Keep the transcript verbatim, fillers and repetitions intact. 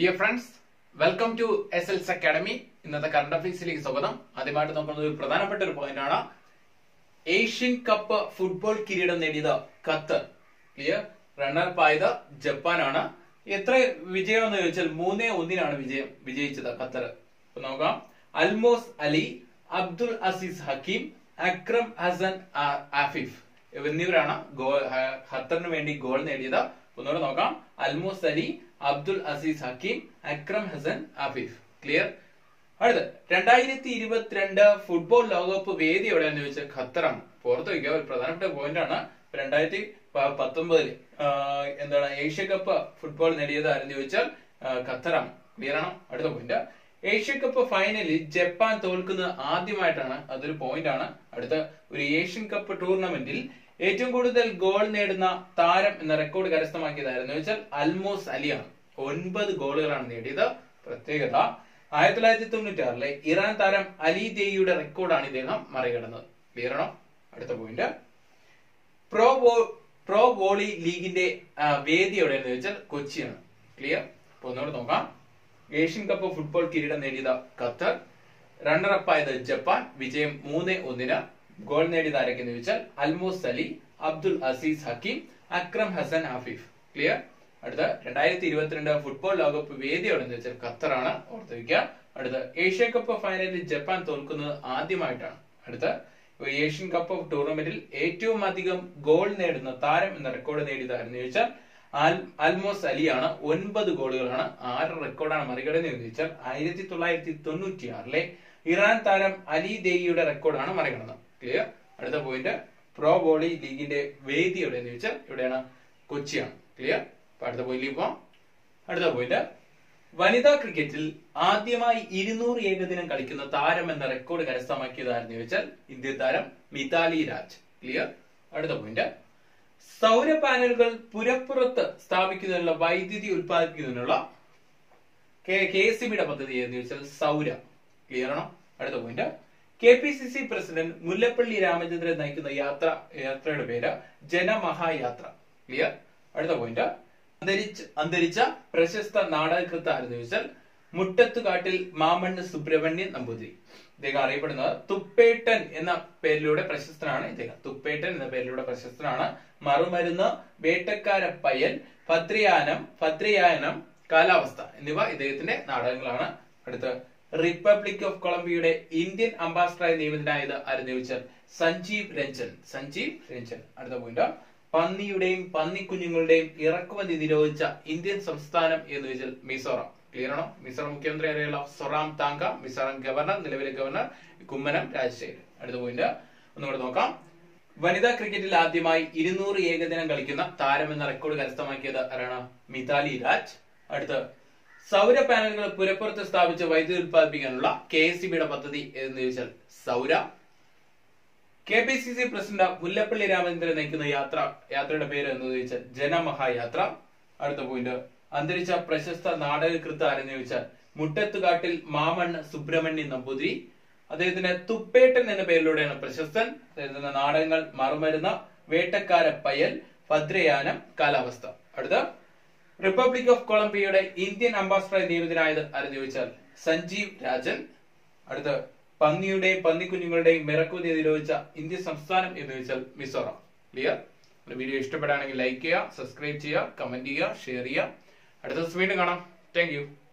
Dear friends, welcome to S L S Academy. In the current affairs, we will Asian Cup football kiridam nedida Qatar. Clear? Runner by the Japan ana. Yetra Vijay on the Uchel Mune Udinana Vijay Vijay Chida Qatar. Punaga Almost Ali, Abdul Aziz Hakim, Akram Hasan Afif. Even Nivrana goal Hatan Vendi goal nedida Punoga Almost Ali. Abdul Aziz Hakim, Akram Hasan Afif. Clear? That's twenty twenty-two football logopu vedi evidanu vecha Qatar aanu. Porthu igal pradhanappetta point aanu twenty nineteen il endana Asia Cup football nediyathu aanu vechal Qatar aanu. Clear aanu? Adutha point Asia Cup final il Japan tholkunna aadyamayitana adoru point aanu. Adutha oru Asian Cup tournament il ഏറ്റവും കൂടുതൽ goal നേടുന്ന താരം എന്ന record കരസ്ഥമാക്കിയതായിരുന്നു വെച്ചാൽ Alamos അലിയാണ് ഒൻപത് ഗോളുകളാണ് നേടിയത് പ്രത്യേകത ആയിരത്തി തൊള്ളായിരത്തി തൊണ്ണൂറ്റി ആറിൽ ഇറാൻ താരം അലി ദേയിയുടെ റെക്കോർഡാണ് ഇദ്ദേഹം മറികടന്നത് ക്ലിയർ ആണോ അടുത്ത പോയിന്റ് പ്രോ പ്രോ വോളി ലീഗിന്റെ വേദി എവിടെയെന്ന് വെച്ചാൽ കൊച്ചിയാണ് ക്ലിയർ അപ്പോൾ ഒന്നുകൂടി നോക്കാം ഏഷ്യൻ കപ്പ് ഫുട്ബോൾ കിരീടം നേടിയ ഖത്തർ റണ്ണർ അപ്പ് ആയത് ജപ്പാൻ വിജയം മൂന്ന് ഒന്ന് ന് Gold Nedi Darekin, Almost Ali, Abdul Aziz Hakim, Akram Hasan Afif. Clear? At the twenty twenty-two football log up Vedi or in the Qatarana or the at the Asia Cup of Final Japan Tolkun Adi Maitan. At the Asian Cup of Tournament, Etu Madigam, Gold Ned Nataram and the record Nedi Darnature, Almost Aliana, one by the Goldana, are record on Margaret in nature, Ayati Tolai Tunutiarle, Iran Taram Ali Deyuda record on Maragana. Clear? At the point, Pro Body League in the way the other nature, Udana Kochian. Clear? Part the boy bomb. At the point, Vanita cricketil Adima Idinur Yegadin and Kalikana Taram and the record Garasamaki nature in the Taram Mitali Raj. Clear? At the point, Saura panel Purapurata Stavikinala by the Ulpakinala K C B the nature Saura. Clear? At the point. K P C C President Mullappally Ramachandran Naikuna Yatra Yatra Veda Jena Maha Yatra. Clear? At the point, Andarich Andaricha Prashasta Nada Kata Arduisal Muttatu Katil Maman Supravandian Ambudi. They are Ripana Tupetan in a Peluda Prashastana, Tupetan in the Peluda Prashastana, Marumarina, Betakara Payan, Patrianam, Patrianam, Kalavasta. In the way they Nadanglana at the Republic of Colombia, Indian ambassador named Sanjeev Ranjan. Sanjeev Ranjan. At the window, Panni Udame, Panni Kuningulde, Irakwa Nidirocha, Indian Samstanam, Individual Mizoram. Clear on Mizoram Kendra of Soram Tanka, Mizoram Governor, the Liberal Governor, Kummanam Rajshade. At the window, Nordoka Vanida Cricket Ladimai, Idinur Yegadan Galikuna, Taram and the record Gastamaka Arana, Mitali Raj. At the Saura panel Purapurta Stavich of Vaidul Pabiganla, K C Bida Patati in the Vishal Saura K P C C President Mullappally Ramachandran Naikuna Yatra, Yatra Bear and the Vishal Jena Maha Yatra at the window Andricha Prashasta Nada Kritar in the Vishal Muttatugatil Maman Supraman in the Budri Adena Tupetan and a payload and a Prashastan, there is an Nadangal Marumarana, Vetakara Payel, Padreyanam, Kalavasta at the Republic of Colombia, Indian ambassador named Sanjeev Ranjan. At the Panni Day, Panni Kuningulde, Meraku de Rocha, Indian Samstanam individual Mizoram. Clear? The video is to like, subscribe, comment, share. At the Sweden, thank you.